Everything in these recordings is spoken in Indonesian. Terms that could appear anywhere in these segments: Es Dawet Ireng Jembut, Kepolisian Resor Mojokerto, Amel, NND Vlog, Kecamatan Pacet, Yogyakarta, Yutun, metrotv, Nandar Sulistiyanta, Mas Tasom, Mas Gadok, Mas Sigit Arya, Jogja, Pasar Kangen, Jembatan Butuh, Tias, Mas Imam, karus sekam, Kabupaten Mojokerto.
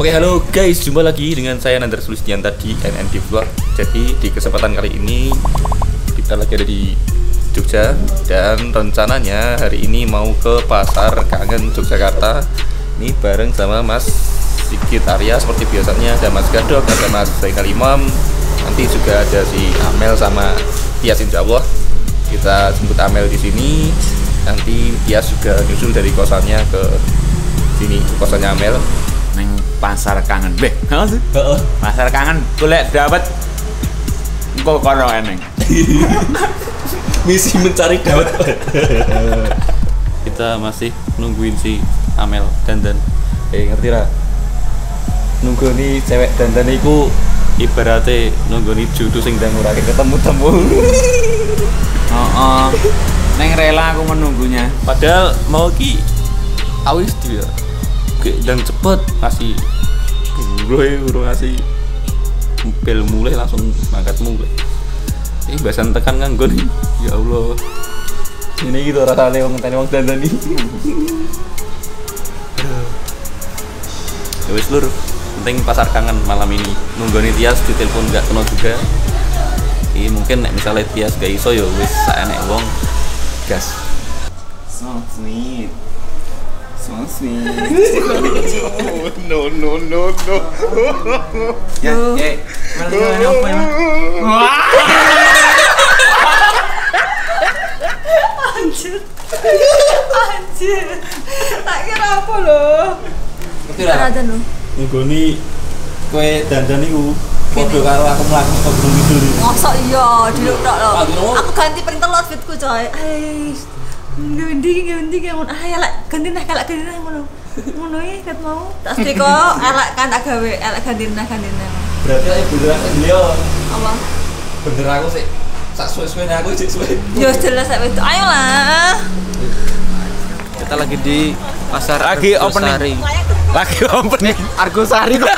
Oke, halo guys, jumpa lagi dengan saya Nandar Sulistiyanta di NND Vlog. Jadi di kesempatan kali ini kita lagi ada di Jogja dan rencananya hari ini mau ke Pasar Kangen Yogyakarta. Ini bareng sama Mas Sigit Arya seperti biasanya, ada Mas Gadok, ada Mas Imam. Nanti juga ada si Amel sama Tias, insya Allah. Kita jemput Amel di sini. Nanti Tias juga nyusul dari kosannya ke sini, kosannya Amel. Neng Pasar Kangen. Beh, heeh. Pasar Kangen golek dawet. Engko kono eneng. Misi mencari dawet. Kita masih nungguin si Amel dandan. Ngerti ra? Nunggu nih cewek dandan iku ibaratnya nunggoni jodoh sing ndang ora ketemu-temu. Heeh. Neng rela aku menunggunya. Padahal mau ki awis dia. Oke, dan cepet kasih buru-buru ngasih bel mulai langsung mangkat mulai. Ini bahasan tekan nganggo nih. Ya Allah. Ini gitu rasane wong ngenteni wong dandan iki. Ya wis lur. Penting Pasar Kangen malam ini. Nunggoni Tias di telepon gak kena juga. Ini mungkin misalnya Tias gak iso ya wis sak enek wong gas. So sweet. So sweet. No. Ya. Anjir. Tak kira apa loh. Betul lah. Nggoni kowe dandan niku padha karo aku mlaku kok ngidul. Mosok iya, dilukno lho. Aku ganti printer outfitku, coy. Ais. Ngendi ngono. Ah ya lek ganti neh kalak ganti neh ngono. Ngono iki ket mau. Tak seko elek kan tak gawe elek ganti neh. Berarti lek bener yo. Apa? Bener aku sik sak suwe-suwene aku sik suwe. Yo jelas sak wedok. Ayo lah. Kita lagi di pasar lagi opening. Argosari kok.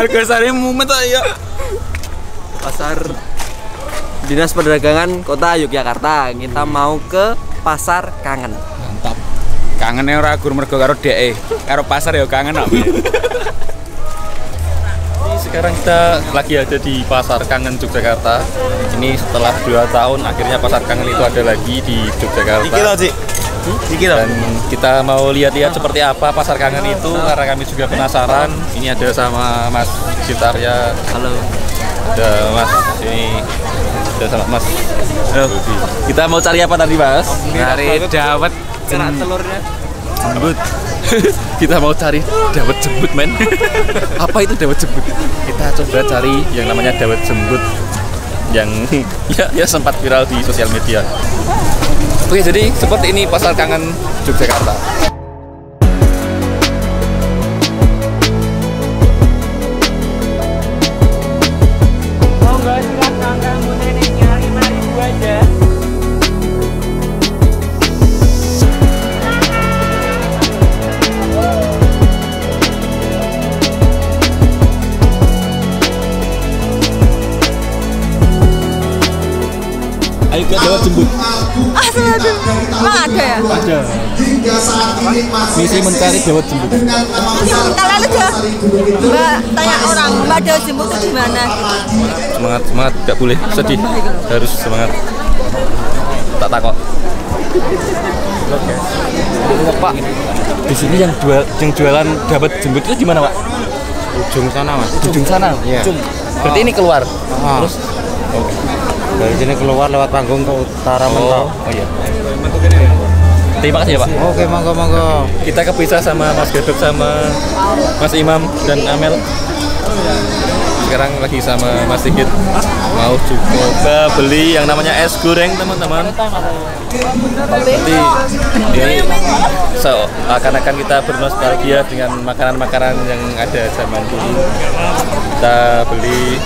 Argosari mumet ya. Pasar Dinas Perdagangan Kota Yogyakarta. Kita mau ke Pasar Kangen. Mantap. Kangen ora gur mergo karo dhek. Karo pasar ya kangen apa. Sekarang kita lagi ada di Pasar Kangen Yogyakarta. Ini setelah 2 tahun akhirnya Pasar Kangen itu ada lagi di Yogyakarta. Iki lho, Cik. Dan kita mau lihat-lihat seperti apa Pasar Kangen itu karena kami juga penasaran. Ini ada sama Mas Sigit Arya. Halo. Ada Mas ini. Ada sama Mas. Halo. Kita mau cari apa tadi, Mas? Cari dawet cerak telurnya. Jembut. Kita mau cari dawet jembut, men. Apa itu dawet jembut? Kita coba cari yang namanya dawet jembut yang ya sempat viral di sosial media. Oke, jadi seperti ini Pasar Kangen Yogyakarta. Ayo ke dawet jembut. Ada ya? Ada. Misi mencari dawet jembut. Kalian aja. Mbak tanya orang, Mbak dawet jembut itu di mana? Semangat, nggak boleh sedih, harus semangat. Tak takut. Pak, di sini yang jualan dawet jembut itu di mana, Pak? Ujung sana, Mas. Ujung sana. Iya. Berarti ini keluar. Terus. Dari sini keluar lewat panggung ke utara mentok. Oh iya. Terima kasih ya, Pak. Oke, monggo. Kita kepisah sama Mas Gadok sama Mas Imam dan Amel. Sekarang lagi sama Mas Sigit. Mau coba beli yang namanya es goreng, teman-teman. Jadi ini akan kita bernostalgia dengan makanan-makanan yang ada zaman dulu. Kita beli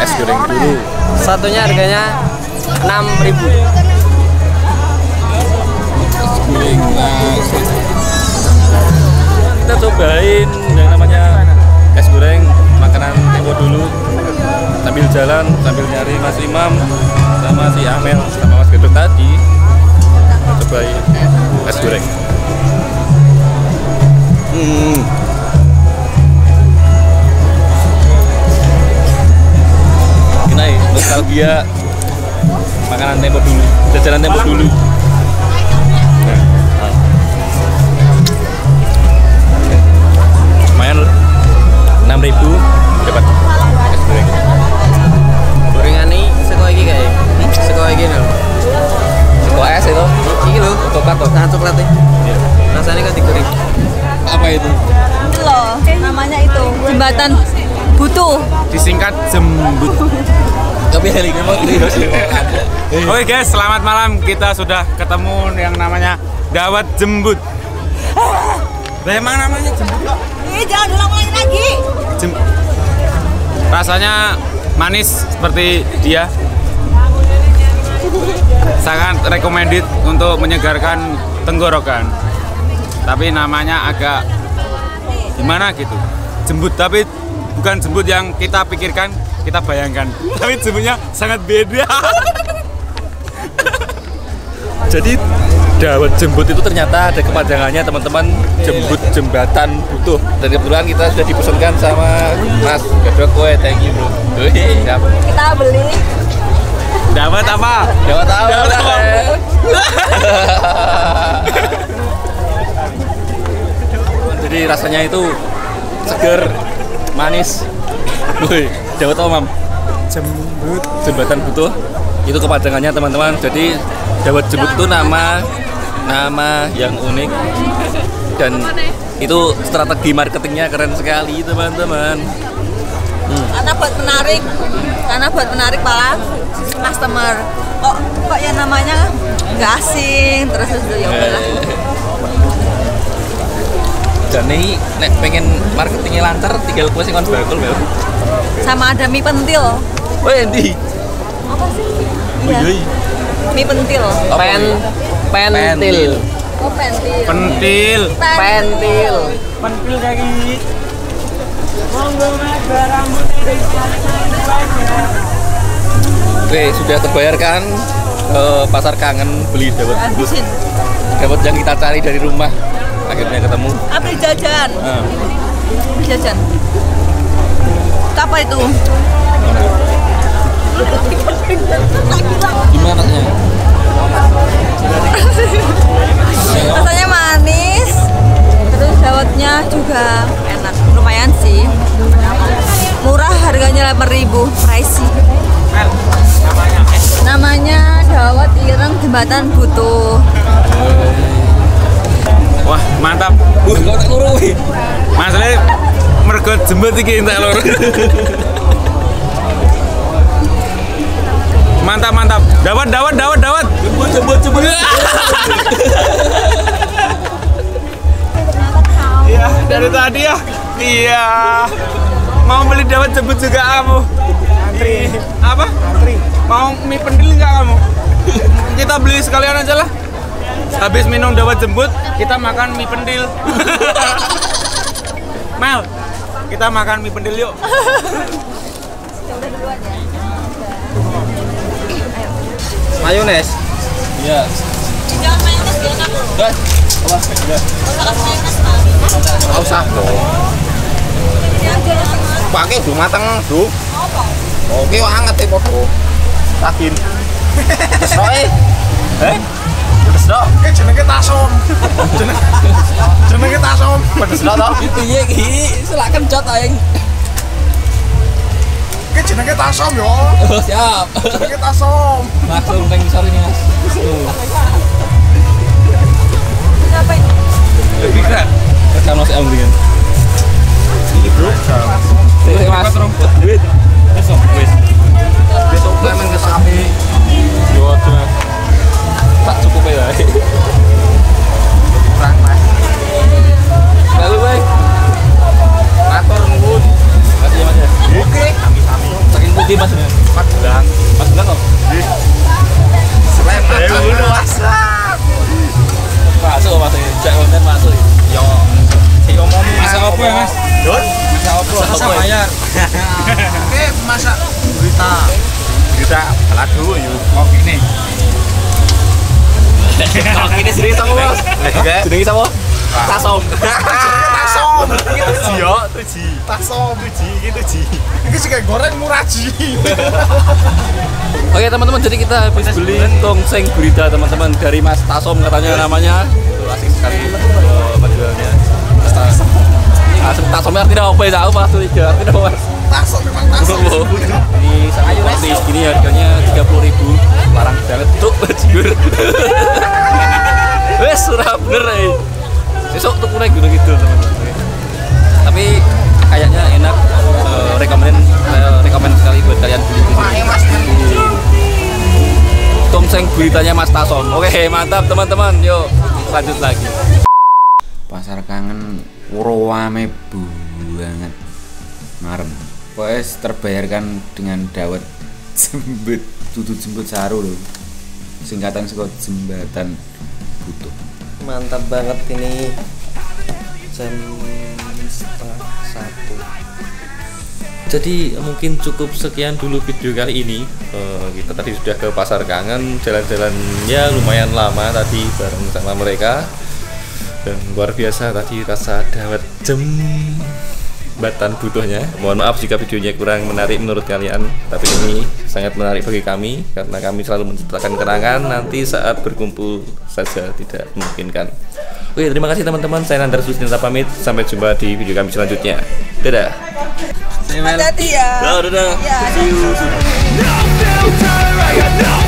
es goreng dulu. Satunya harganya 6.000. Kita cobain yang namanya es goreng makanan tempo dulu sambil jalan sambil nyari Mas Imam sama si Amel sama Mas Gadok tadi. Cobain es goreng. makanan tempo dulu, jajanan tempo dulu. Lumayan 6.000 dapat es goreng. Gorengan ini sekolah lagi kayak, sekolah lagi loh. Sekolah es itu, ini loh, coklat, nah coklat ya. Rasanya kan digoreng. Apa itu? Itu loh, namanya itu Jembatan Butuh. Disingkat Jembut. Oke guys, selamat malam. Kita sudah ketemu yang namanya Dawet Jembut. Memang namanya Jembut kok. Jangan ulang-ulang lagi. Rasanya manis seperti dia. Sangat recommended untuk menyegarkan tenggorokan. Tapi namanya agak gimana gitu. Jembut, tapi bukan jembut yang kita pikirkan, kita bayangkan, tapi jembutnya sangat beda. Jadi Dawet Jembut itu ternyata ada kepanjangannya teman-teman, Jembut Jembatan Butuh. Dan kebetulan kita sudah dipesankan sama Mas Gadok. Thank you bro. Kita beli Dawet apa? Dawet apa? Dawet apa? Jadi rasanya itu seger, manis. Woi, Dawet apa, Mam? Jembut Jembatan Butuh. Itu kepadangannya teman-teman. Jadi Dawet Jembut itu nama yang unik, dan itu strategi marketingnya keren sekali teman-teman. Karena buat menarik, malah customer. Kok yang namanya nggak asing, terus ya udahlah. Dan ini nek pengen marketingnya lancar, tinggal kue sing kon bakul ya. Sama ada mie pentil. Woi, Endi. Apa sih? Iya. Mie pentil. Pentil. Oh, pentil. Pentil. Pentil lagi. Monggo mas barang putih. Oke, sudah terbayarkan ke pasar kangen beli Dawet. Dawet yang kita cari dari rumah. Akhirnya ketemu. Apa jajan? Jajan. Apa itu? Gimana rasanya? Rasanya manis. Terus dawetnya juga enak. Lumayan sih. Murah, harganya 8.000, pricey. Namanya Dawet Ireng Jembatan Butuh. Wah, mantap. Kok tak luru iki. Masane mergo jembut iki entek loro. Mantap. Dawet. Jembut. Iya, dari tadi ya. Iya. Mau beli Dawet Jembut juga kamu. Antri. Apa? Antri. Mau mie pendil enggak kamu? Kita beli sekalian aja lah. Habis minum Dawet Jembut, kita makan mie pendil. Mel, kita makan mie pendil yuk. Mayones. Iya. Jangan mayones, biar enak. Guys, apa? Enggak usah. Pakai du mateng, du. Oke, anget e podo. Sakin. Kesoe. Heh. Pedes dong. Oke, jenenge Tasom. Jenenge Tasom. Pedes dong toh. Piye iki? Selak kencot aing. Oke, jenenge Tasom yo. Siap. Jenenge Tasom. Langsung teng sore ini, Mas. Apa ini? Lebih keren. Tekan nasi ambringan. Ini bro. Terima kasih, Mas. Duit. Besok wis. Besok main ke sapi. Yo, tak cukup ya. Kurang mas. Lalu baik. Matur nuwun. Makasih ya mas ya. Oke. Saking putih mas. 4 bulan. 4 bulan kok. Selamat. Udah masak. Masuk. Cek konten masuk. Yo. Cek omong. Masak apa ya mas? Don. Masak apa? Masak bayar. Oke masak berita. Berita alat dulu yuk. Oke nih. Kok ini sendiri sama bos? Jenengi sama? Tasom. Tasom. Iya, tuji. Tasom tuji, iki tuji. Iki sing goreng muraji. Oke, teman-teman, jadi kita habis beli tongseng gurita, teman-teman, dari Mas Tasom katanya namanya. Asik sekali penjualnya. Mas Tasom. Asik Tasomnya tidak apa ya, Mas. Tidak Mas. Tasom memang Tasom. Ini seperti segini harganya 30.000. Larang banget tuh, bajur. Wes surah bener. Besok tuh kurang gitu teman-teman. Tapi kayaknya enak, rekomend sekali buat kalian beli di tongseng guritanya Mas Tasom. Oke, mantap teman-teman. Yuk lanjut lagi. Pasar Kangen rame banget marem. Wes terbayarkan dengan dawet jembut, tutut jembut saru loh. Singkatan saka Jembatan Butuh. Mantap banget ini, jam 12:30. Jadi mungkin cukup sekian dulu video kali ini. Kita tadi sudah ke Pasar Kangen, jalan-jalannya lumayan lama tadi bareng sama mereka, dan luar biasa tadi rasa dawet Jembatan Butuhnya. Mohon maaf jika videonya kurang menarik menurut kalian, tapi ini sangat menarik bagi kami karena kami selalu menceritakan kenangan nanti saat berkumpul saja tidak memungkinkan. Oke, terima kasih teman-teman. Saya Nandar Sulistiyanta pamit. Sampai jumpa di video kami selanjutnya. Dadah. Hati-hati ya. Dadah.